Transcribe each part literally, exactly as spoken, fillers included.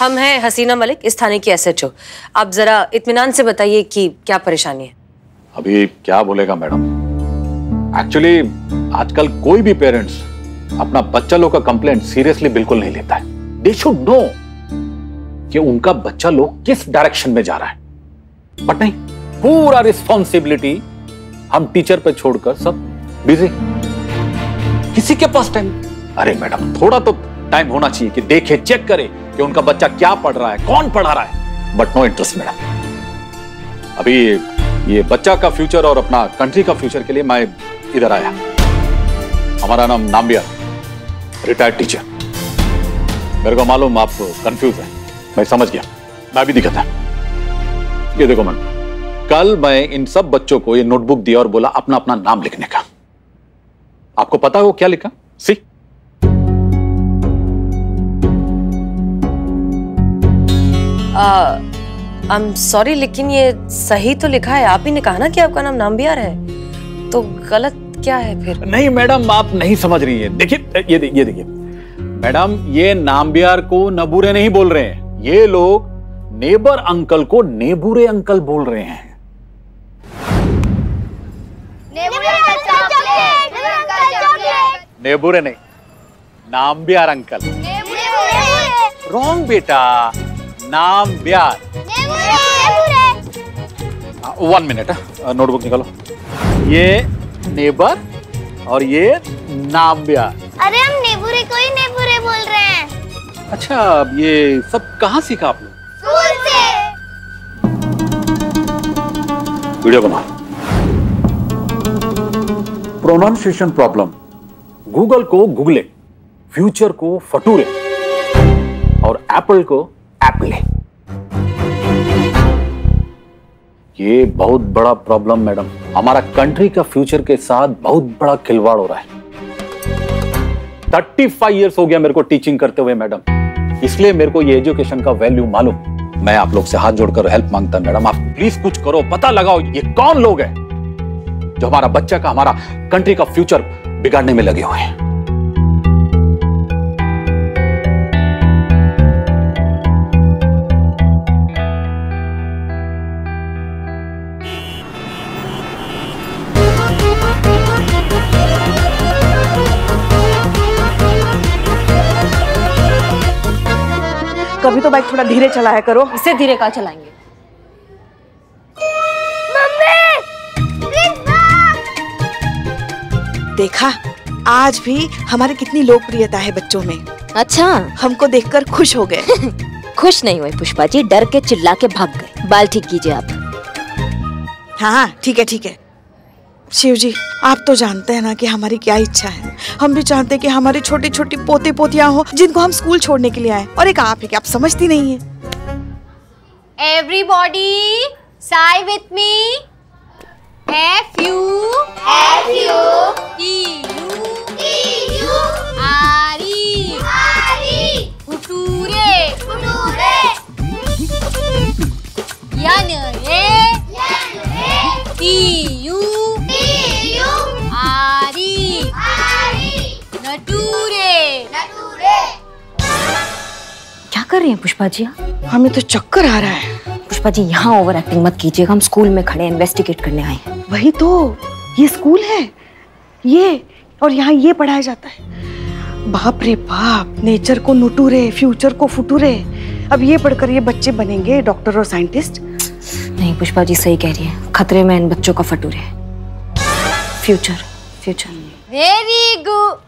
हम हैं हसीना मलिक, इस थाने की एस एच ओ। आप जरा इत्मीनान से बताइए कि क्या परेशानी है। अभी क्या बोलेगा मैडम, एक्चुअली आजकल कोई भी पेरेंट्स अपना बच्चा लोग का कंप्लेंट सीरियसली बिल्कुल नहीं लेता है। दे शुड नो कि उनका बच्चा लोग किस डायरेक्शन में जा रहा है, बट नहीं, पूरा रिस्पॉन्सिबिलिटी हम टीचर पे छोड़कर सब बिजी, किसी के पास टाइम। अरे मैडम, थोड़ा तो टाइम होना चाहिए कि देखे, चेक करे कि उनका बच्चा क्या पढ़ रहा है, कौन पढ़ा रहा है, बट नो इंटरेस्ट मैडम। अभी ये बच्चा का फ्यूचर और अपना कंट्री का फ्यूचर के लिए मैं इधर आया। हमारा नाम नाम्बिया, रिटायर्ड टीचर। मेरे को मालूम आप कंफ्यूज है, मैं समझ गया, मैं भी दिखता है। ये देखो मैडम, कल मैं इन सब बच्चों को ये नोटबुक दिया और बोला अपना अपना नाम लिखने का। आपको पता है वो क्या लिखा? सी, आई एम सॉरी, लेकिन ये सही तो लिखा है। आप ही ने कहा ना कि आपका नाम नाम्बियार है, तो गलत क्या है फिर? नहीं मैडम, आप नहीं समझ रही है। देखिए ये देखिए देखिए मैडम, ये नाम्बियार को नबूरे नहीं बोल रहे हैं, ये लोग नेबर अंकल को नेबूरे अंकल बोल रहे हैं। नेबूरे नहीं, नाम्बियार अंकल। रॉन्ग बेटा, नाम्बियार। वन मिनट, नोटबुक निकालो। ये नेबर और ये नाम्बियार। अरे हम नेबूरे को ही नेबूरे बोल रहे हैं। अच्छा, ये सब कहाँ सीखा आप लोग? स्कूल से। वीडियो बनाओ। प्रोनाउंसिएशन प्रॉब्लम, गूगल को गूगले, फ्यूचर को फटूरे और एप्पल को एप्पले। ये बहुत बड़ा प्रॉब्लम मैडम, हमारा कंट्री का फ्यूचर के साथ बहुत बड़ा खिलवाड़ हो रहा है। पैंतीस इयर्स हो गया मेरे को टीचिंग करते हुए मैडम, इसलिए मेरे को ये एजुकेशन का वैल्यू मालूम। मैं आप लोग से हाथ जोड़कर हेल्प मांगता हूं मैडम, आप प्लीज कुछ करो, पता लगाओ ये कौन लोग हैं जो हमारा बच्चा का, हमारा कंट्री का फ्यूचर बिगाड़ने में लगे हुए हैं। कभी तो बाइक थोड़ा धीरे चलाया करो। इसे धीरे कहाँ चलाएंगे? देखा, आज भी हमारी कितनी लोकप्रियता है बच्चों में। अच्छा, हमको देखकर खुश हो गए। खुश नहीं हुए पुष्पा जी, डर के चिल्ला के भाग गए। बाल ठीक कीजिए आप। हाँ ठीक है ठीक है। शिव जी, आप तो जानते हैं ना कि हमारी क्या इच्छा है। हम भी चाहते हैं कि हमारे छोटे छोटे पोते पोतियां हो जिनको हम स्कूल छोड़ने के लिए आए, और एक आप है कि आप समझती नहीं है। Everybody say with me, F U F U T U T U R E R E future future यान रे यान रे T U T U R E R E नटूरे नटूरे। क्या कर रही हैं पुष्पा जी? हमें तो चक्कर आ रहा है। पुष्पा जी, यहाँ ओवर एक्टिंग मत कीजिएगा, हम स्कूल में खड़े इन्वेस्टिगेट करने आए हैं। वही तो, ये स्कूल है ये, और यहाँ ये पढ़ाया जाता है। बाप रे बाप, नेचर को नुटूरे, फ्यूचर को फुटूरे। अब ये पढ़कर ये बच्चे बनेंगे डॉक्टर और साइंटिस्ट। नहीं पुष्पा जी सही कह रही है, खतरे में इन बच्चों का फटूरे है, future future. Very good.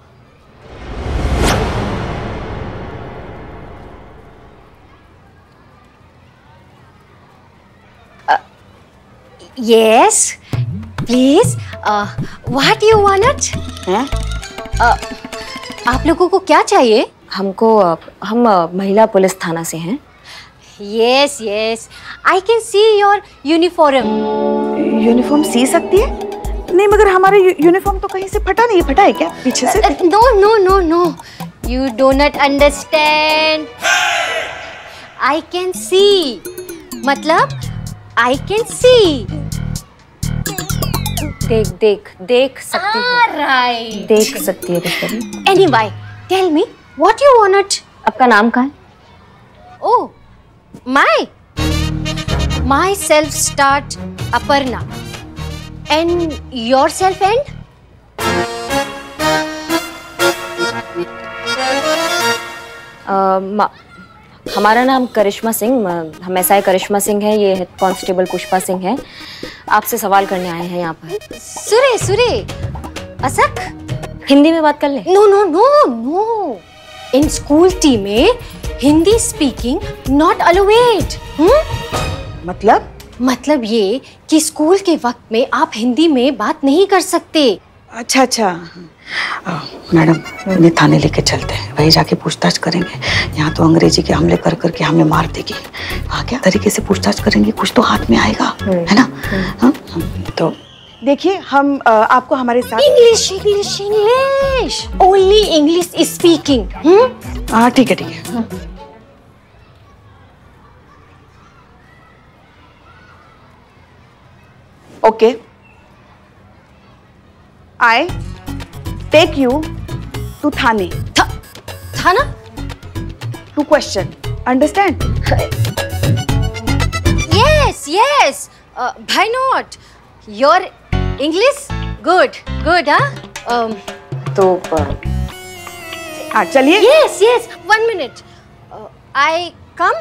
Yes, please. Uh, what you wanted? Huh? Uh, आप लोगों को क्या चाहिए? हमको uh, हम uh, महिला पुलिस थाना से हैं। Yes, yes. I can see your uniform. Uniform सी सकती है? नहीं, मगर हमारा यूनिफॉर्म तो कहीं से फटा नहीं, फटा है क्या पीछे से? No, no, no, no. You do not understand. I can see. मतलब I can see. देख देख देख सकती है। right. देख सकती है। anyway, tell me what you wanted. आपका नाम क्या है? Oh, my. Myself start Aparna. And yourself end? Uh, हमारा नाम करिश्मा सिंह, हम एसआई करिश्मा सिंह हैं, ये कांस्टेबल पुष्पा सिंह हैं। आपसे सवाल करने आए हैं यहाँ पर। सुरे सुरे, असक। हिंदी में बात कर ले। No no no no. In school team में हिंदी स्पीकिंग नॉट अलोवेड। हम्म? मतलब? मतलब ये कि स्कूल के वक्त में आप हिंदी में बात नहीं कर सकते। अच्छा अच्छा। मैडम इन्हें थाने लेके चलते हैं, वहीं जाके पूछताछ करेंगे। यहाँ तो अंग्रेजी के हमले कर करके हमें मार देगी। वहाँ क्या तरीके से पूछताछ करेंगे, कुछ तो हाथ में आएगा, है ना? हाँ तो देखिए हम आपको हमारे साथ English English English only English speaking. हम्म हाँ ठीक है ठीक है। Okay I Take you to Thane. Th Thana? To question. Understand? Yes, yes. Uh, why not? Your English? Good, good, huh? Um. So, uh, ah, चलिए. Yes, yes. One minute. Uh, I come.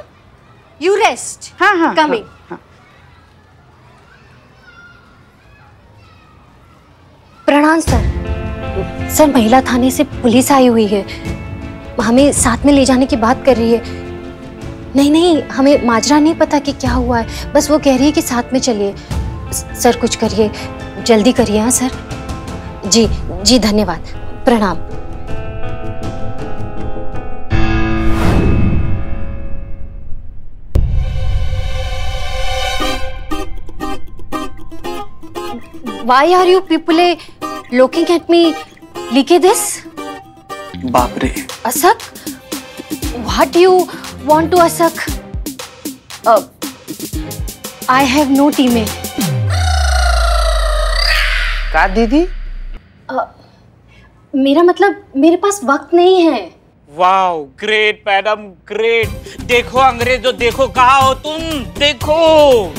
You rest. हाँ हाँ. Coming. हाँ. प्रणाम sir. Sir महिला थाने से police आई हुई है, हमें साथ में ले जाने की बात कर रही है। नहीं नहीं हमें माजरा नहीं पता कि क्या हुआ है, बस वो कह रही है कि साथ में चलिए। सर कुछ करिए, जल्दी करिए। हाँ सर जी जी, धन्यवाद, प्रणाम। Why are you people looking at me? Look at this. Bapre. Asak, what do you want to Asak? Uh, I have no teammate. क्या दीदी? Uh, मेरा मतलब मेरे पास वक्त नहीं है। Wow, great madam, great. देखो अंग्रेजों, देखो कहाँ हो तुम, देखो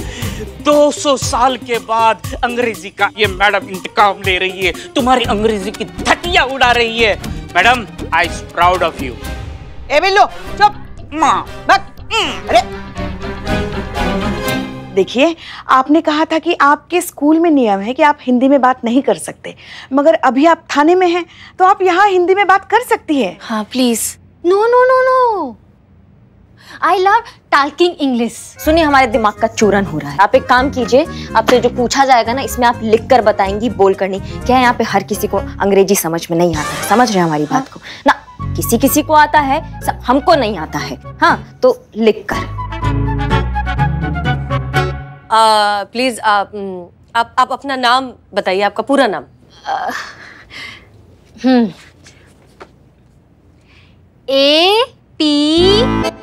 दो सौ साल के बाद अंग्रेजी का ये मैडम इंतकाम ले रही है, तुम्हारी अंग्रेजी की धटिया उड़ा रही है। Madam I am proud of you. ए बिल्लो चुप। माँ बक। अरे देखिए आपने कहा था कि आपके स्कूल में नियम है कि आप हिंदी में बात नहीं कर सकते, मगर अभी आप थाने में हैं तो आप यहाँ हिंदी में बात कर सकती है। हाँ please. No no no no, I love talking English. सुनिए हमारे दिमाग का चूरन हो रहा है। आप एक काम कीजिए, आपसे जो पूछा जाएगा ना इसमें आप लिख कर बताएंगी, बोल कर नहीं। क्या यहाँ पे हर किसी को अंग्रेजी समझ में नहीं आता है, समझ रहे हैं हमारी बात को ना? किसी किसी को आता है, हमको नहीं आता है। हाँ तो लिख कर प्लीज। आप, आप आप अपना नाम बताइए, आपका पूरा नाम। हम्म A P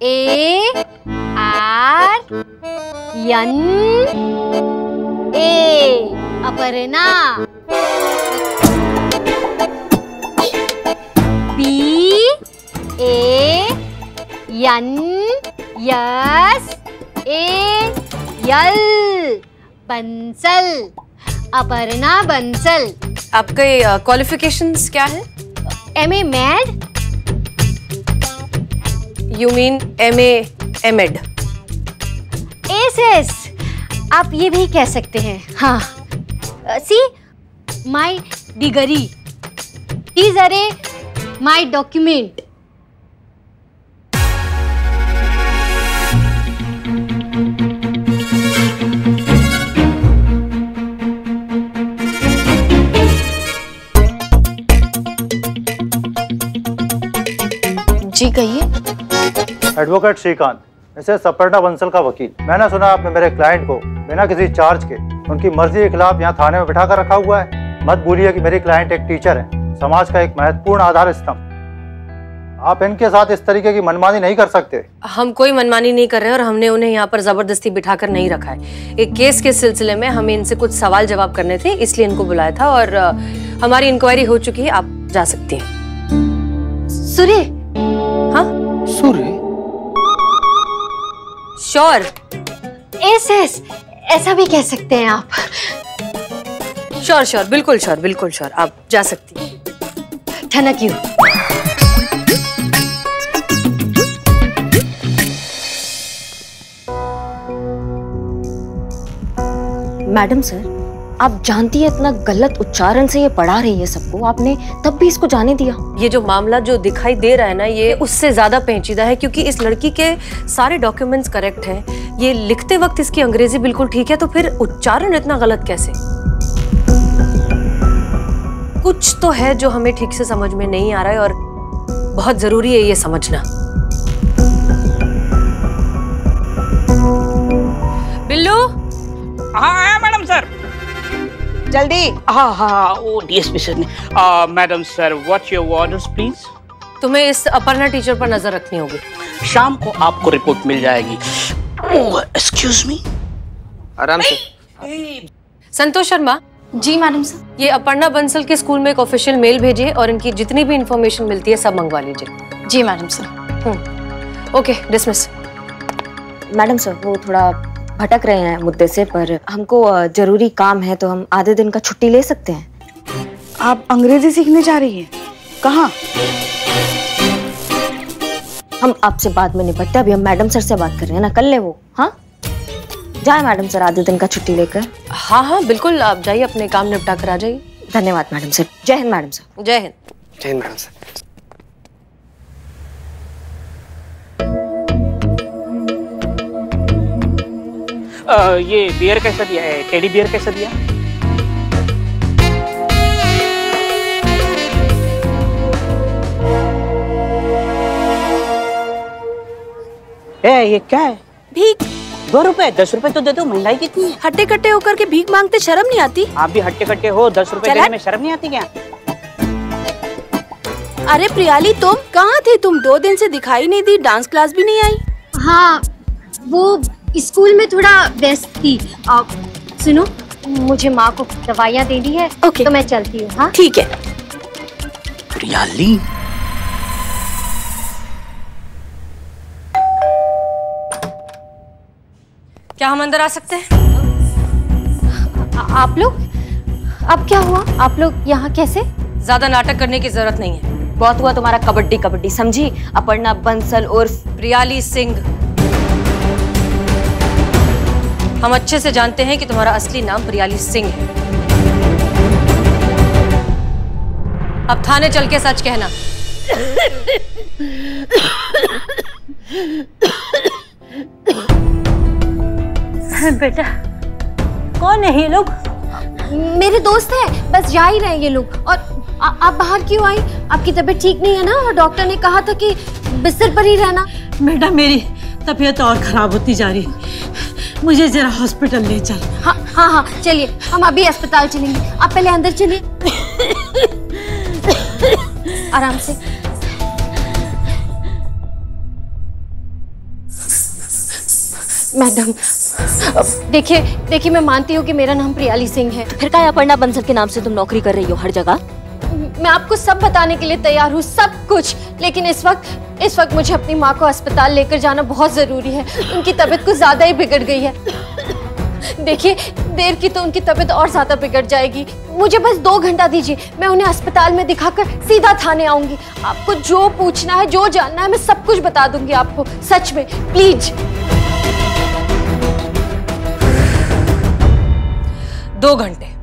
A R N A Aparna. B A N S A L Bansal. Aparna Bansal. आपके क्वालिफिकेशंस क्या है? M A Med. You mean M A M Ed? S S आप ये भी कह सकते हैं। हाँ see my degree, these are my document. जी कहिए। एडवोकेट श्रीकांत, मिसेस अपर्णा बंसल का वकील। मैंने सुना आपने मेरे क्लाइंट को बिना किसी चार्ज के उनकी मर्जी के खिलाफ यहाँ थाने में बिठा कर रखा हुआ है। मत भूलिए कि मेरी क्लाइंट एक टीचर है, समाज का एक महत्वपूर्ण आधार स्तंभ। आप इनके साथ इस तरीके की मनमानी नहीं कर सकते। हम कोई मनमानी नहीं कर रहे और हमने उन्हें यहाँ पर जबरदस्ती बिठा कर नहीं रखा है। एक केस के सिलसिले में हमें इनसे कुछ सवाल जवाब करने थे, इसलिए इनको बुलाया था और हमारी इंक्वायरी हो चुकी है, आप जा सकती है। सूर्य। हाँ सूर्य, श्योर एस एस ऐसा भी कह सकते हैं आप। श्योर श्योर बिल्कुल श्योर बिल्कुल श्योर आप जा सकती हैं। Thank you. मैडम सर आप जानती है इतना गलत उच्चारण से ये पढ़ा रही है सबको, आपने तब भी इसको जाने दिया। ये जो मामला जो दिखाई दे रहा है ना ये उससे ज़्यादा पेचीदा है क्योंकि इस लड़की के सारे डॉक्यूमेंट्स करेक्ट हैं, ये लिखते वक्त इसकी अंग्रेजी बिल्कुल ठीक है तो फिर उच्चारण इतना गलत कैसे? कुछ तो है जो हमें ठीक से समझ में नहीं आ रहा है और बहुत ज़रूरी है ये समझना। बिल्लू। हाँ मैडम सर जल्दी। हाँ हाँ ओ डीएसपी सर ने। Madam sir what your orders please. तुम्हें इस अपर्णा टीचर पर नजर रखनी होगी, शाम को आपको रिपोर्ट मिल जाएगी। Excuse me. आराम से। संतोष शर्मा। जी मैडम सर। ये अपर्णा बंसल के स्कूल में एक ऑफिशियल मेल भेजिए और इनकी जितनी भी इंफॉर्मेशन मिलती है सब मंगवा लीजिए। जी madam sir. Okay dismiss. Madam sir वो थोड़ा भटक रहे हैं मुद्दे से पर हमको जरूरी काम है तो हम आधे दिन का छुट्टी ले सकते हैं। आप अंग्रेजी सीखने जा रही हैं? कहाँ? हम आपसे बाद में निपटते, अभी हम मैडम सर से बात कर रहे हैं ना, कर ले वो। हाँ जाए मैडम सर आधे दिन का छुट्टी लेकर। हाँ हाँ बिल्कुल आप जाइए अपने काम निपटा कर आ जाइए। धन्यवाद madam sir. Jai Hind madam sir. Jai Hind. Jai Hind madam sir. आ, ये बियर कैसा दिया है? टेडी बियर कैसा दिया? ए, ये क्या है? भीख। दो रुपए? दस रुपए तो दे दो, महंगाई कितनी है। हट्टे कट्टे होकर के भीख मांगते शर्म नहीं आती? आप भी हट्टे कट्टे हो, दस रुपए देने में शर्म नहीं आती क्या? अरे प्रियाली तुम कहाँ थे? तुम दो दिन से दिखाई नहीं दी, डांस क्लास भी नहीं आई। हाँ वो स्कूल में थोड़ा व्यस्त थी। आप सुनो मुझे माँ को दवाइयाँ देनी है। ओके तो मैं चलती हूँ। हाँ ठीक है। प्रियाली क्या हम अंदर आ सकते हैं? आप लोग अब क्या हुआ? आप लोग यहाँ कैसे? ज्यादा नाटक करने की जरूरत नहीं है, बहुत हुआ तुम्हारा कबड्डी कबड्डी समझी। अपर्णा बंसल उर्फ प्रियाली सिंह, हम अच्छे से जानते हैं कि तुम्हारा असली नाम प्रियाली सिंह है। अब थाने चल के सच कहना। बेटा कौन है ये लोग? मेरे दोस्त हैं, बस जा ही रहे हैं ये लोग। और आ, आप बाहर क्यों आई? आपकी तबीयत ठीक नहीं है ना और डॉक्टर ने कहा था कि बिस्तर पर ही रहना। बेटा मेरी तबीयत और खराब होती जा रही है, मुझे जरा हॉस्पिटल ले चल। हाँ हाँ हाँ चलिए हम अभी अस्पताल चलेंगे, आप पहले अंदर चलिए। आराम से। मैडम देखिए देखिए मैं मानती हूँ कि मेरा नाम प्रियाली सिंह है, फिर क्या अपर्णा बंसल के नाम से तुम नौकरी कर रही हो हर जगह? मैं आपको सब बताने के लिए तैयार हूँ सब कुछ, लेकिन इस वक्त इस वक्त मुझे अपनी माँ को अस्पताल लेकर जाना बहुत ज़रूरी है, उनकी तबीयत कुछ ज़्यादा ही बिगड़ गई है। देखिए देर की तो उनकी तबीयत और ज़्यादा बिगड़ जाएगी। मुझे बस दो घंटा दीजिए, मैं उन्हें अस्पताल में दिखाकर सीधा थाने आऊँगी। आपको जो पूछना है जो जानना है मैं सब कुछ बता दूँगी आपको, सच में प्लीज। दो घंटे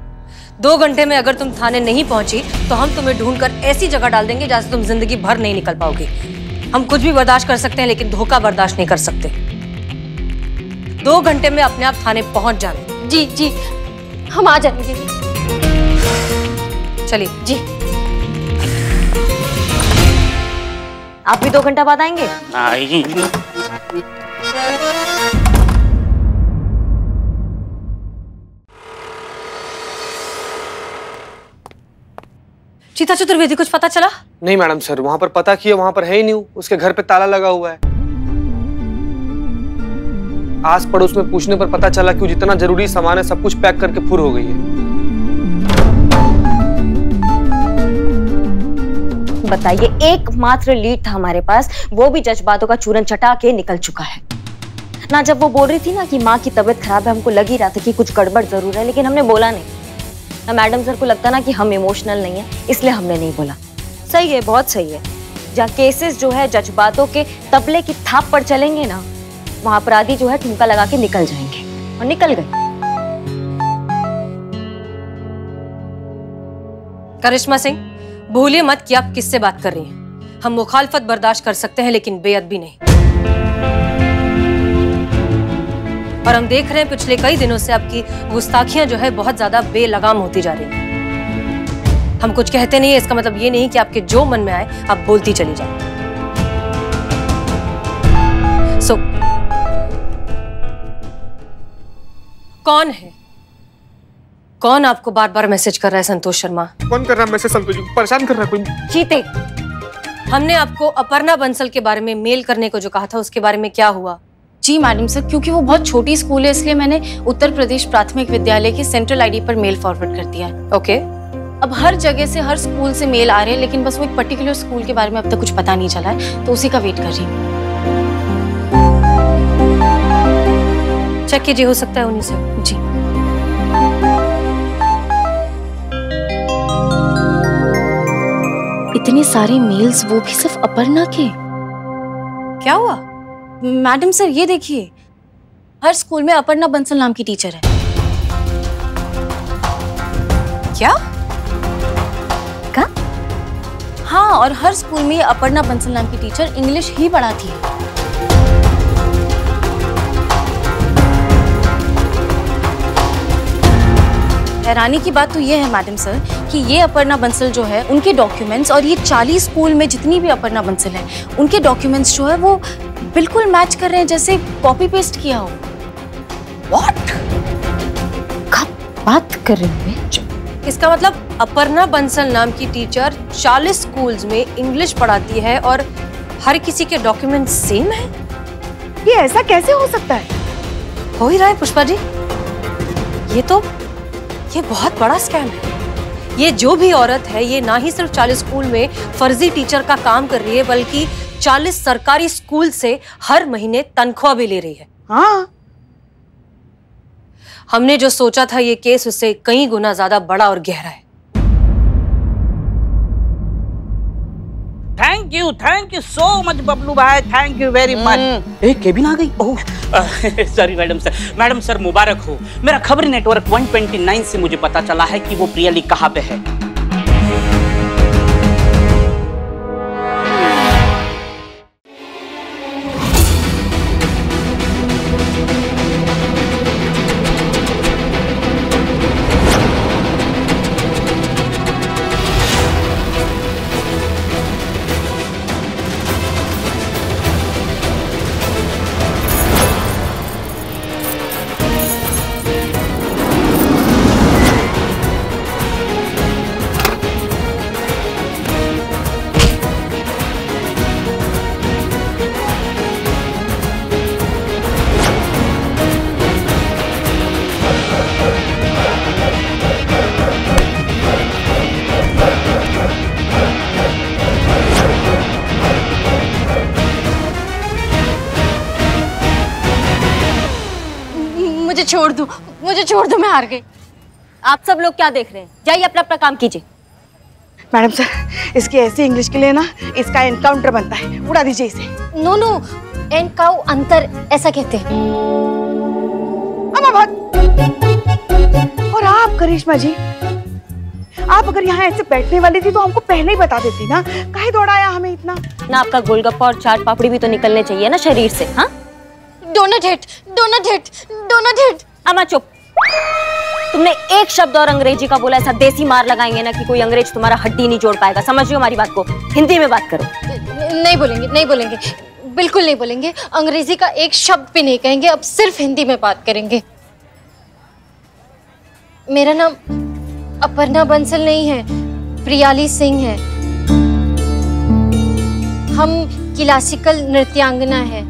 दो घंटे में अगर तुम थाने नहीं पहुँची तो हम तुम्हें ढूंढकर ऐसी जगह डाल देंगे जहाँ से तुम जिंदगी भर नहीं निकल पाओगी। हम कुछ भी बर्दाश्त कर सकते हैं लेकिन धोखा बर्दाश्त नहीं कर सकते। दो घंटे में अपने आप थाने पहुंच जाना। जी जी हम आ जाएंगे। चलिए जी। आप भी दो घंटा बाद आएंगे? चीता चतुर्वेदी कुछ पता चला? नहीं मैडम सर, वहाँ पर पता किया वहाँ पर है ही नहीं, उसके घर पे ताला लगा हुआ है। आस पड़ोस में पूछने पर पता चला कि जितना जरूरी सामान है सब कुछ पैक करके फुर हो गई है। बताइए, एकमात्र लीड था हमारे पास, वो भी जज्बातों का चूरन चटा के निकल चुका है। ना जब वो बोल रही थी ना कि माँ की तबीयत खराब है, हमको लग ही रहा था कि कुछ गड़बड़ जरूर है, लेकिन हमने बोला नहीं। ना मैडम सर को लगता ना कि हम इमोशनल नहीं है, इसलिए हमने नहीं बोला। सही है, बहुत सही है। जहाँ केसेस जो है जज्बातों के तबले की थाप पर चलेंगे ना, वहाँ अपराधी जो है ठुमका लगा के निकल जाएंगे, और निकल गए। करिश्मा सिंह, भूलिए मत कि आप किससे बात कर रही हैं। हम मुखालफत बर्दाश्त कर सकते हैं लेकिन बेअदबी नहीं। और हम देख रहे हैं पिछले कई दिनों से आपकी गुस्ताखियां जो है बहुत ज्यादा बेलगाम होती जा रही हैं। हम कुछ कहते नहीं है, इसका मतलब ये नहीं कि आपके जो मन में आए आप बोलती चली जाए। सो कौन है, कौन आपको बार बार मैसेज कर रहा है? संतोष शर्मा। कौन कर रहा है मैसेज? संतोष जी को परेशान कर रहा है कोई? चीते, हमने आपको अपर्णा बंसल के बारे में मेल करने को जो कहा था, उसके बारे में क्या हुआ? जी मैडम सर, क्योंकि वो बहुत छोटी स्कूल है इसलिए मैंने उत्तर प्रदेश प्राथमिक विद्यालय के सेंट्रल आईडी पर मेल फॉरवर्ड कर दिया है। ओके, अब हर जगह से, हर स्कूल से मेल आ रहे हैं, लेकिन बस वो एक पर्टिकुलर स्कूल के बारे में अब तक कुछ पता नहीं चला है, तो उसी का वेट कर रही हूँ। चेक कीजिए, हो सकता है उन्हीं से। जी इतने सारे मेल्स, वो भी सिर्फ अपर्णा के? क्या हुआ मैडम सर? ये देखिए, हर स्कूल में अपर्णा बंसल नाम की टीचर है। क्या का? हाँ, और हर स्कूल में अपर्णा बंसल नाम की टीचर इंग्लिश ही पढ़ाती है। हैरानी की बात तो ये है मैडम सर कि ये अपर्णा बंसल जो है, उनके डॉक्यूमेंट्स और ये चालीस स्कूल में जितनी भी अपर्णा बंसल है उनके डॉक्यूमेंट्स जो है वो बिल्कुल मैच कर रहे हैं, जैसे कॉपी पेस्ट किया हो। व्हाट बात कर रहे हैं? इसका मतलब अपर्णा बंसल नाम की टीचर चालीस स्कूल्स में इंग्लिश पढ़ाती है और हर किसी के डॉक्यूमेंट सेम है? ये ऐसा कैसे हो सकता है? हो ही रहा है पुष्पा जी, ये तो ये बहुत बड़ा स्कैम है। ये जो भी औरत है, ये ना ही सिर्फ चालीस स्कूल में फर्जी टीचर का काम कर रही है, बल्कि चालीस सरकारी स्कूल से हर महीने तनख्वाह भी ले रही है। हाँ, हमने जो सोचा था ये केस उससे कई गुना ज्यादा बड़ा और गहरा है। Thank you, thank you so much Bablu भाई, थैंक यू वेरी मच। ए, केबिन आ गई। Oh sorry madam sir. Madam sir मुबारक हो। मेरा खबरी नेटवर्क एक सौ उनतीस से मुझे पता चला है कि वो प्रियली कहाँ पे है। छोड़ दो, मुझे छोड़ दो, मैं हार गई। आप सब लोग क्या देख रहे हैं? जाइए अपना अपना काम कीजिए। मैडम सर, इसकी ऐसी इंग्लिश के लिए ना इसका एनकाउंटर बनता है, उड़ा दीजिए इसे। नो नो, एनकाउ अंतर ऐसा कहते हैं। और आप करिश्मा जी, आप अगर यहाँ ऐसे बैठने वाली थी तो हमको पहले ही बता देती ना, कहीं दौड़ाया हमें इतना ना। आपका गोलगप्पा और चाट पापड़ी भी तो निकलने चाहिए ना शरीर से। हाँ, don't hit, don't hit, don't hit. अम्मा चुप, तुमने एक शब्द और अंग्रेजी का बोला, ऐसा देसी मार लगाएंगे ना कि कोई अंग्रेज तुम्हारा हड्डी नहीं जोड़ पाएगा। समझियो हमारी बात को, हिंदी में बात करो। नहीं बोलेंगे, नहीं बोलेंगे, बिल्कुल नहीं बोलेंगे। अंग्रेजी का एक शब्द भी नहीं कहेंगे, अब सिर्फ हिंदी में बात करेंगे। मेरा नाम अपर्णा बंसल नहीं है, प्रियाली सिंह है। हम क्लासिकल नृत्यांगना है,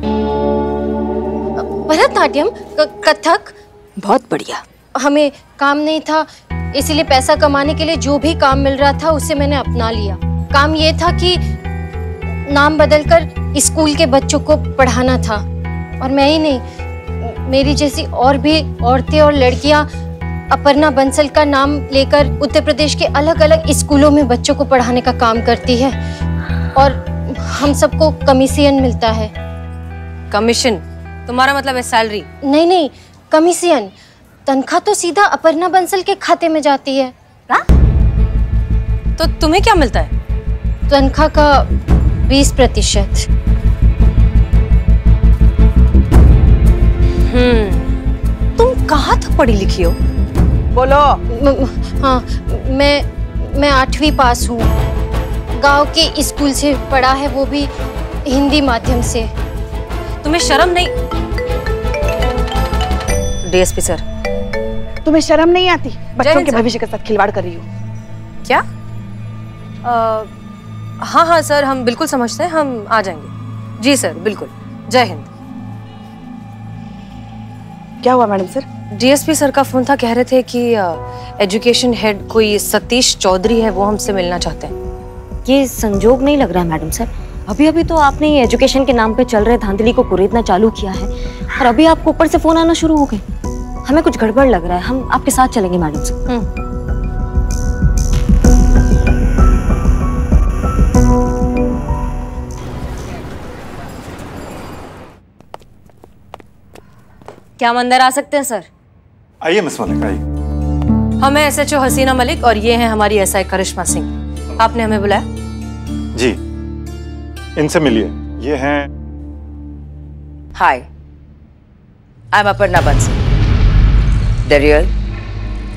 भरतनाट्यम, कथक। बहुत बढ़िया। हमें काम नहीं था, इसीलिए पैसा कमाने के लिए जो भी काम मिल रहा था उसे मैंने अपना लिया। काम ये था कि नाम बदलकर स्कूल के बच्चों को पढ़ाना था, और मैं ही नहीं, मेरी जैसी और भी औरतें और लड़कियां अपर्णा बंसल का नाम लेकर उत्तर प्रदेश के अलग अलग स्कूलों में बच्चों को पढ़ाने का काम करती है और हम सबको कमीशन मिलता है। कमीशन? तुम्हारा मतलब है सैलरी? नहीं नहीं, कमीशन। तनख्वाह तो सीधा अपर्णा बंसल के खाते में जाती है। हा? तो तुम्हें क्या मिलता है? तनख्वाह का बीस प्रतिशत। हम्म, तुम कहाँ तक पढ़ी लिखी हो? बोलो। हाँ, मैं मैं आठवीं पास हूँ। गांव के स्कूल से पढ़ा है, वो भी हिंदी माध्यम से। तुम्हें शर्म नहीं? डीएसपी सर, तुम्हें शर्म नहीं आती? बच्चों के भविष्य के साथ खिलवाड़ कर रही हो। क्या? आ, हाँ हाँ सर, हम बिल्कुल समझते हैं, हम आ जाएंगे। जी सर, बिल्कुल। जय हिंद। क्या हुआ मैडम सर? डीएसपी सर का फोन था, कह रहे थे कि आ, एजुकेशन हेड कोई सतीश चौधरी है, वो हमसे मिलना चाहते हैं। ये संजोग नहीं लग रहा है मैडम सर। अभी अभी तो आपने ये एजुकेशन के नाम पे चल रहे धांधली को कुरेदना चालू किया है और अभी आपको ऊपर से फोन आना शुरू हो गए। हमें कुछ गड़बड़ लग रहा है, हम आपके साथ चलेंगे मैडम सर। क्या हम अंदर आ सकते हैं सर? आइए मिस मलिक, आइए। हम हैं एसएचओ हसीना मलिक और ये हैं हमारी एसआई करिश्मा सिंह। आपने हमें बुलाया? जी, इनसे मिलिए। ये हैं। Hi, I am Aparna Bansal, the real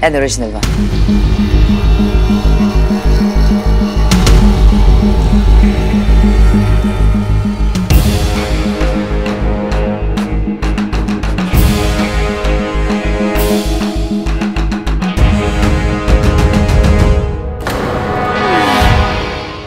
and original one.